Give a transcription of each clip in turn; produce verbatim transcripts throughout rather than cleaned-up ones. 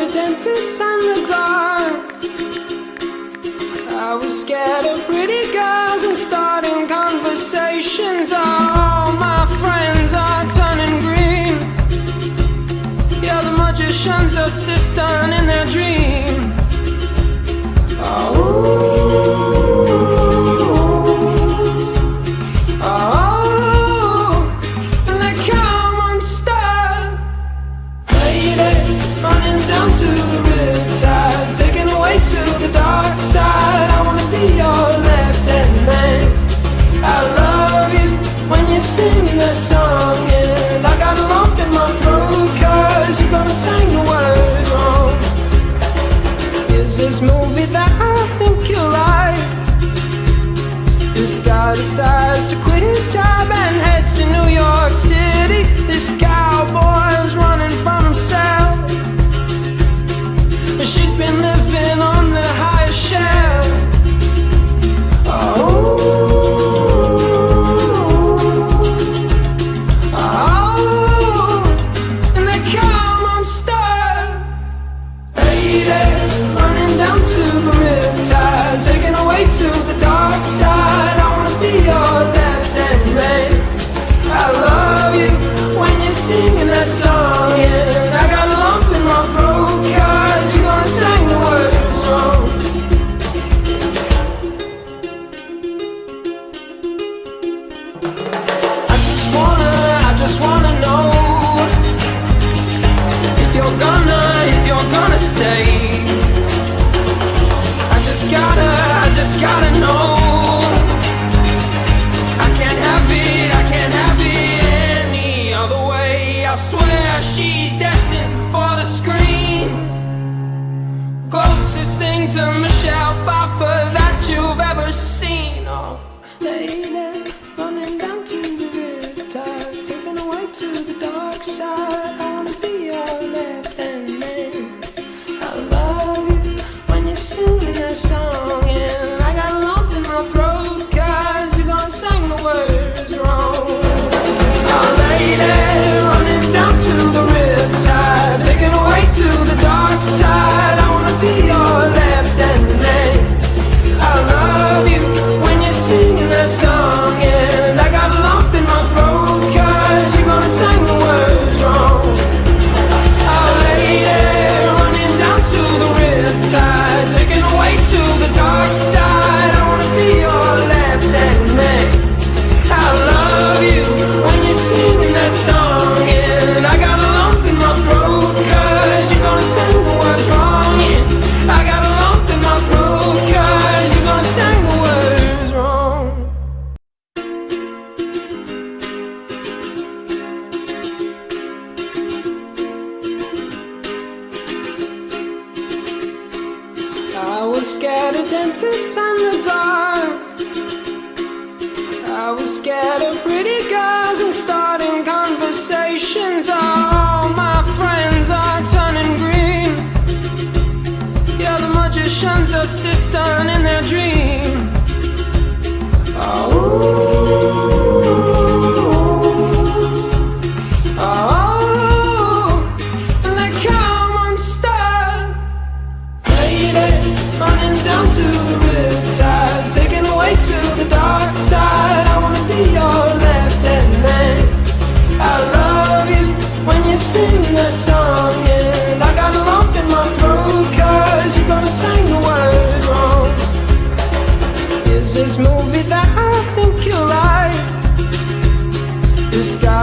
the dentist and the dark. I was scared of pretty girls and starting conversations. All my friends are turning green. You're the magician's assistant in their dream. Oh, this movie that I think you like. This guy decides to quit his job and head to New York City. This cowboy's running from himself, and she's been living on the highest shelf. Oh,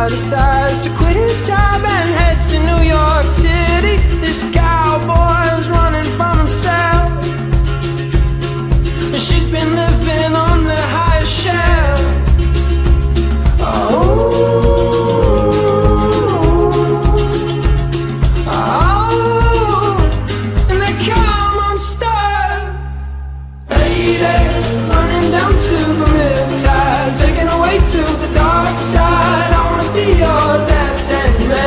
decides to quit his job and head to New York City. This cowboy's running from himself, and she's been living on the highest shelf. Oh, oh, and they come unstuck. Lady, running down to the riptide, taken away to the dark side. Your left hand man.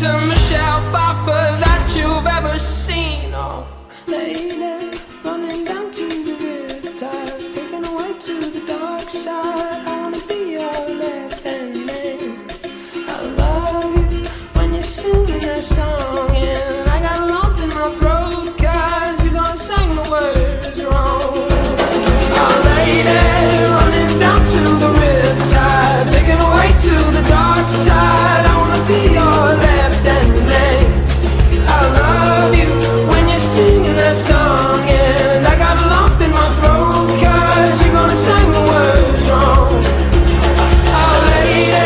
to Michelle Pfeiffer that you've ever seen. Oh, lady, running down to the river tide, taken away to the dark side. I wanna be your left hand man. I love you when you're singing that song, and I got a lump in my throat, 'cause you gonna sing the words wrong. Oh, lady, running down to the river tide, taken away to the dark side. I wanna be your left hand man. I love you when you're singing that song, and I got a lump in my throat, 'cause you're gonna sing the words wrong. Oh, lady,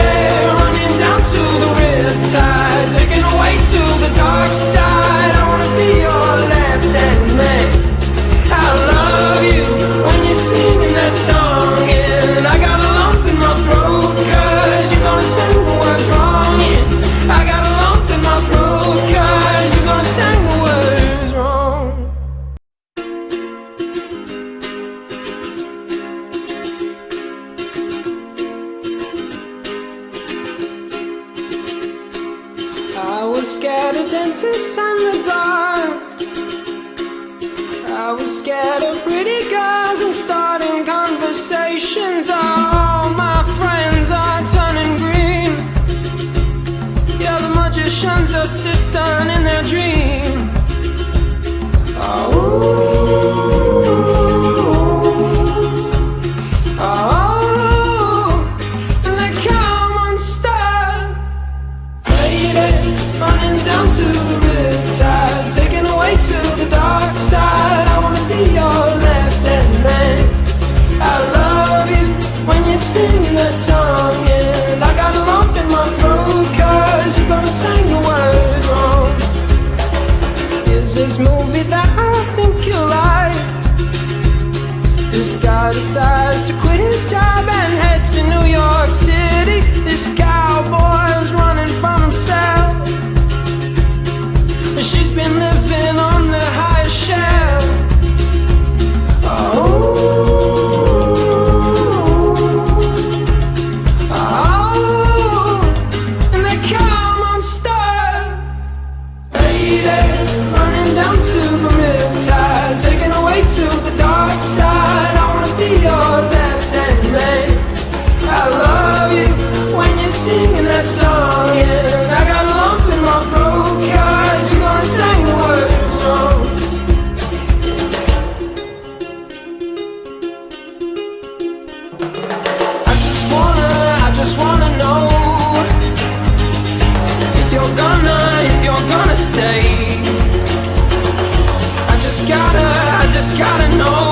running down to the river tide, taken away to the dark side. I wanna be your left hand man. I love you when you're singing that song, and I got a lump in my throat, 'cause you're gonna sing the words wrong. Yeah, I got a lump in my throat, 'cause you're gonna sing the words wrong. I was scared of dentists and the dark. I was scared of pretty girls and starting conversations. All my friends are turning green. Yeah, the magician's assistant in their dream. Oh, oh. Running down to the river tide, taken away to the dark side. I wanna be your left hand man. I love you when you're singing that song, and I got a lump in my throat, 'cause you're gonna sing the words wrong. Is this movie that I think you like? This guy decides to quit his job and head to New York City. This cowboy's running from himself. She's been living on the highest shelf. Oh, oh, and they come unstuck. Lady, running down to the riptide, taken away to the dark side. I wanna be your left hand man. I love you when you're singing that song, yeah. I got a lump in my throat, 'cause you're gonna sing the words wrong. I just wanna, I just wanna know if you're gonna, if you're gonna stay. I just gotta, I just gotta know.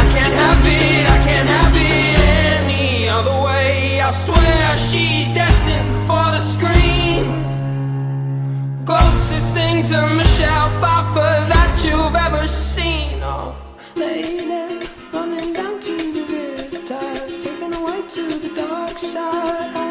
I can't have it, I can't have it any other way. I swear she's destined for the screen. Closest thing to Michelle Pfeiffer that you've ever seen. Oh, lady, running down to the river tide, taken away to the dark side.